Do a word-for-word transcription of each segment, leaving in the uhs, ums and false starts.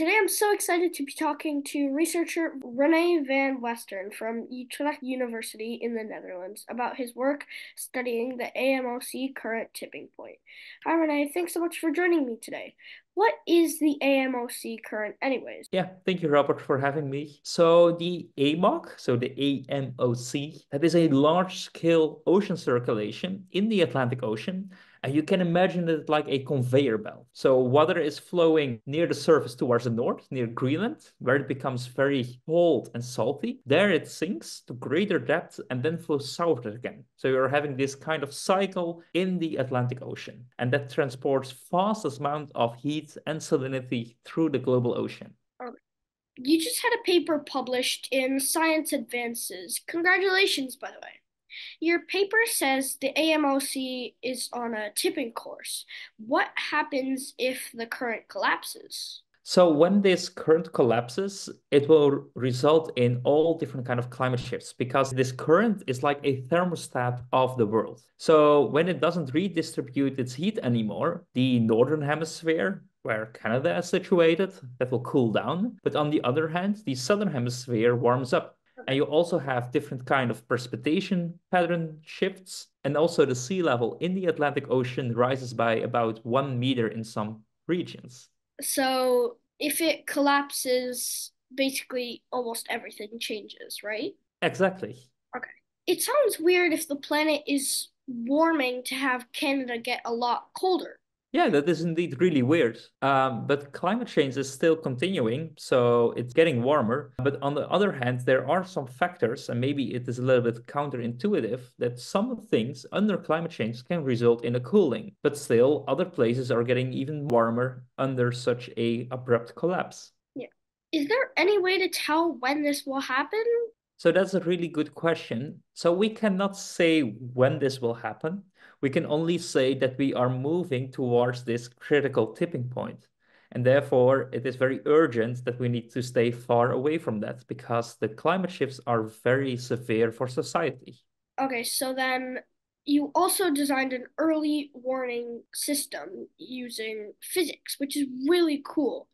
Today I'm so excited to be talking to researcher René van Westen from Utrecht University in the Netherlands about his work studying the A M O C current tipping point. Hi René, thanks so much for joining me today. What is the A M O C current anyways? Yeah, thank you, Robert, for having me. So the A M O C, so the A M O C, that is a large-scale ocean circulation in the Atlantic Ocean. And you can imagine it like a conveyor belt. So water is flowing near the surface towards the north, near Greenland, where it becomes very cold and salty. There it sinks to greater depth and then flows southward again. So you're having this kind of cycle in the Atlantic Ocean. And that transports vast amounts of heat and salinity through the global ocean. You just had a paper published in Science Advances. Congratulations, by the way. Your paper says the A M O C is on a tipping course. What happens if the current collapses? So when this current collapses, it will result in all different kind of climate shifts because this current is like a thermostat of the world. So when it doesn't redistribute its heat anymore, the northern hemisphere, where Canada is situated, that will cool down. But on the other hand, the southern hemisphere warms up. And you also have different kind of precipitation pattern shifts. And also the sea level in the Atlantic Ocean rises by about one meter in some regions. So if it collapses, basically almost everything changes, right? Exactly. Okay. It sounds weird if the planet is warming to have Canada get a lot colder. Yeah, that is indeed really weird. Um, but climate change is still continuing, so it's getting warmer. But on the other hand, there are some factors, and maybe it is a little bit counterintuitive, that some things under climate change can result in a cooling. But still, other places are getting even warmer under such an abrupt collapse. Yeah. Is there any way to tell when this will happen? So that's a really good question. So we cannot say when this will happen. We can only say that we are moving towards this critical tipping point. And therefore, it is very urgent that we need to stay far away from that because the climate shifts are very severe for society. Okay, so then you also designed an early warning system using physics, which is really cool.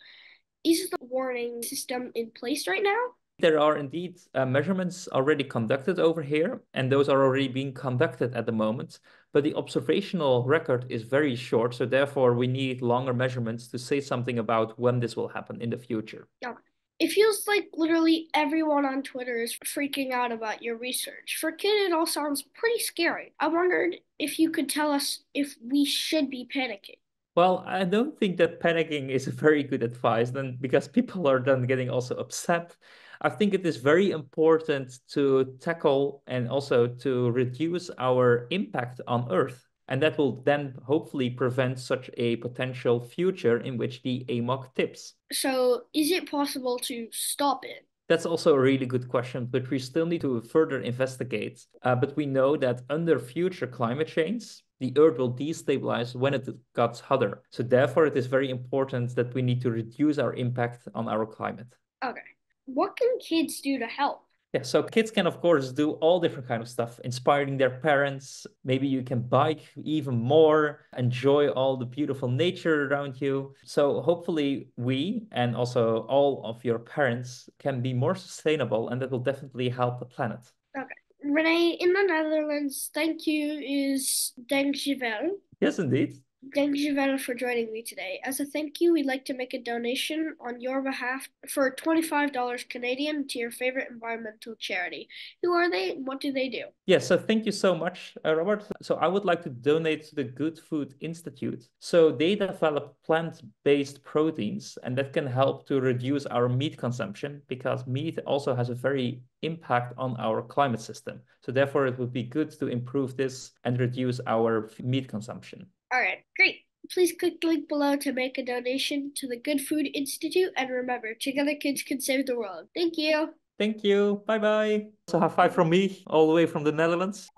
Is the warning system in place right now? There are indeed uh, measurements already conducted over here, and those are already being conducted at the moment. But the observational record is very short, so therefore we need longer measurements to say something about when this will happen in the future. Yeah. It feels like literally everyone on Twitter is freaking out about your research. For a kid, it all sounds pretty scary. I wondered if you could tell us if we should be panicking. Well, I don't think that panicking is very good advice then, because people are then getting also upset. I think it is very important to tackle and also to reduce our impact on Earth. And that will then hopefully prevent such a potential future in which the A M O C tips. So is it possible to stop it? That's also a really good question, but we still need to further investigate. Uh, but we know that under future climate change, the Earth will destabilize when it gets hotter. So therefore, it is very important that we need to reduce our impact on our climate. Okay. What can kids do to help? Yeah, so kids can, of course, do all different kind of stuff, inspiring their parents. Maybe you can bike even more, enjoy all the beautiful nature around you. So hopefully we and also all of your parents can be more sustainable, and that will definitely help the planet. Okay. René, in the Netherlands, thank you is dankjewel. Yes, indeed. Dankjewel for joining me today. As a thank you, we'd like to make a donation on your behalf for twenty-five dollars Canadian to your favorite environmental charity. Who are they? What do they do? Yeah, so thank you so much, uh, Robert. So I would like to donate to the Good Food Institute. So they develop plant-based proteins, and that can help to reduce our meat consumption because meat also has a very impact on our climate system. So therefore, it would be good to improve this and reduce our meat consumption. All right, great. Please click the link below to make a donation to the Good Food Institute. And remember, together kids can save the world. Thank you. Thank you. Bye-bye. So high five from me all the way from the Netherlands.